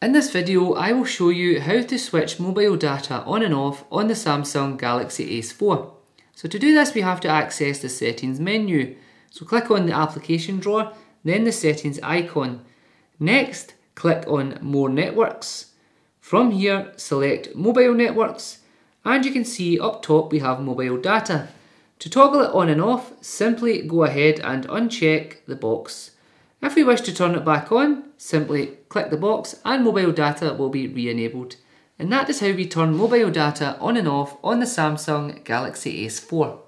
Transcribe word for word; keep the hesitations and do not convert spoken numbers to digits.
In this video, I will show you how to switch mobile data on and off on the Samsung Galaxy Ace four. So to do this, we have to access the settings menu. So click on the application drawer, then the settings icon. Next, click on more networks. From here, select mobile networks, and you can see up top we have mobile data. To toggle it on and off, simply go ahead and uncheck the box. If we wish to turn it back on, simply click the box and mobile data will be re-enabled. And that is how we turn mobile data on and off on the Samsung Galaxy Ace four.